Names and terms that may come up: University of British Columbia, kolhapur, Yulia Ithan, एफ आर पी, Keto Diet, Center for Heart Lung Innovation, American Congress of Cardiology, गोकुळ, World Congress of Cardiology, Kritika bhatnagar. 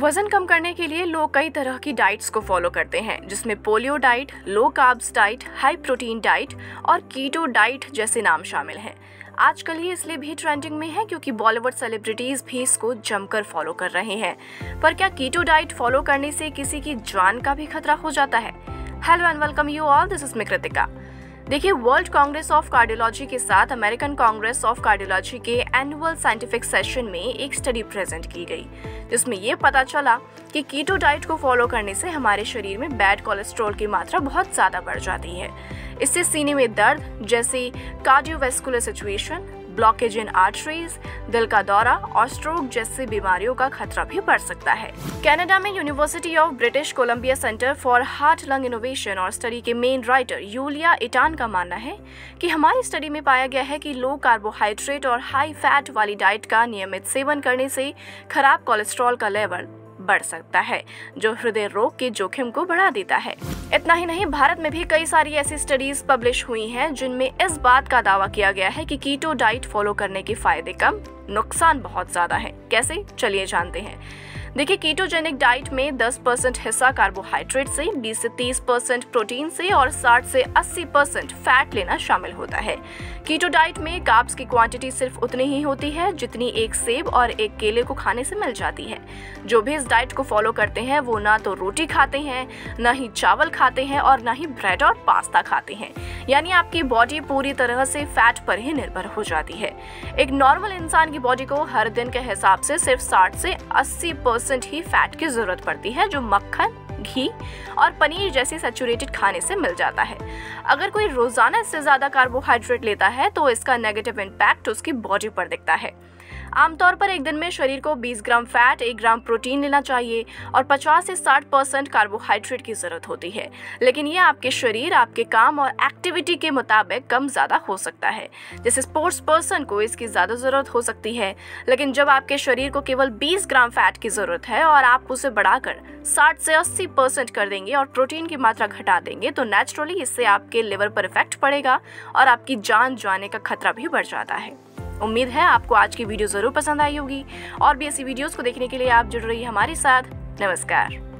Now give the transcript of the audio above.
वजन कम करने के लिए लोग कई तरह की डाइट्स को फॉलो करते हैं, जिसमें paleo diet, low carbs diet, high protein diet और कीटो डाइट जैसे नाम शामिल हैं। आजकल ये इसलिए भी ट्रेंडिंग में है क्योंकि बॉलीवुड सेलिब्रिटीज भी इसको जमकर फॉलो कर रहे हैं। पर क्या कीटो डाइट फॉलो करने से किसी की जान का भी खतरा हो जाता है? Hello and welcome you all, this is me Kritika. देखिए, वर्ल्ड कांग्रेस ऑफ कार्डियोलॉजी के साथ अमेरिकन कांग्रेस ऑफ कार्डियोलॉजी के एनुअल साइंटिफिक सेशन में एक स्टडी प्रेजेंट की गई, जिसमें ये पता चला कि कीटो डाइट को फॉलो करने से हमारे शरीर में बैड कोलेस्ट्रॉल की मात्रा बहुत ज़्यादा बढ़ जाती है। इससे सीने में दर्द जैसे cardiovascular situation, blockage in arteries, दिल का दौरा और स्ट्रोक जैसी बीमारियों का खतरा भी बढ़ सकता है। कनाडा में university of British Columbia centre for heart lung innovation और स्टडी के मेन राइटर यूलिया इटान का मानना है कि हमारी स्टडी में पाया गया है कि लो कार्बोहाइड्रेट और हाई फैट वाली डाइट का नियमित सेवन करने से खराब कोलेस्ट्रॉल का लेवल बढ़ सकता है, जो हृदय रोग के जोखिम को बढ़ा देता है। इतना ही नहीं, भारत में भी कई सारी ऐसी स्टडीज पब्लिश हुई हैं जिनमें इस बात का दावा किया गया है कि कीटो डाइट फॉलो करने के फायदे कम, नुकसान बहुत ज्यादा है। कैसे, चलिए जानते हैं। देखिए, कीटोजेनिक डाइट में 10% हिस्सा कार्बोहाइड्रेट से, 20 से 30% प्रोटीन से और 60 से 80% फैट लेना शामिल होता है। कीटो डाइट में कार्ब्स की क्वांटिटी सिर्फ उतनी ही होती है जितनी एक सेब और एक केले को खाने से मिल जाती है। जो भी इस डाइट को फॉलो करते हैं वो ना तो रोटी खाते हैं, ना ही चावल खाते हैं और ना ही ब्रेड और पास्ता खाते हैं। यानी आपकी बॉडी पूरी तरह से फैट पर ही निर्भर हो जाती है। एक नॉर्मल इंसान की बॉडी को हर दिन के हिसाब से सिर्फ 60 से 80% ही फैट की जरूरत पड़ती है, जो मक्खन, घी और पनीर जैसे सैचुरेटेड खाने से मिल जाता है। अगर कोई रोजाना इससे ज्यादा कार्बोहाइड्रेट लेता है तो इसका नेगेटिव इम्पैक्ट उसकी बॉडी पर दिखता है। आमतौर पर एक दिन में शरीर को 20 ग्राम फैट, 1 ग्राम प्रोटीन लेना चाहिए और 50 से 60% कार्बोहाइड्रेट की जरूरत होती है, लेकिन यह आपके शरीर, आपके काम और एक्टिविटी के मुताबिक कम ज़्यादा हो सकता है। जैसे स्पोर्ट्स पर्सन को इसकी ज़्यादा ज़रूरत हो सकती है, लेकिन जब आपके शरीर को केवल 20 ग्राम फैट की ज़रूरत है और आप उसे बढ़ाकर 60 से 80% कर देंगे और प्रोटीन की मात्रा घटा देंगे तो नेचुरली इससे आपके लिवर पर इफेक्ट पड़ेगा और आपकी जान जाने का खतरा भी बढ़ जाता है। उम्मीद है आपको आज की वीडियो जरूर पसंद आई होगी। और भी ऐसी वीडियोस को देखने के लिए आप जुड़ रही हमारे साथ। नमस्कार।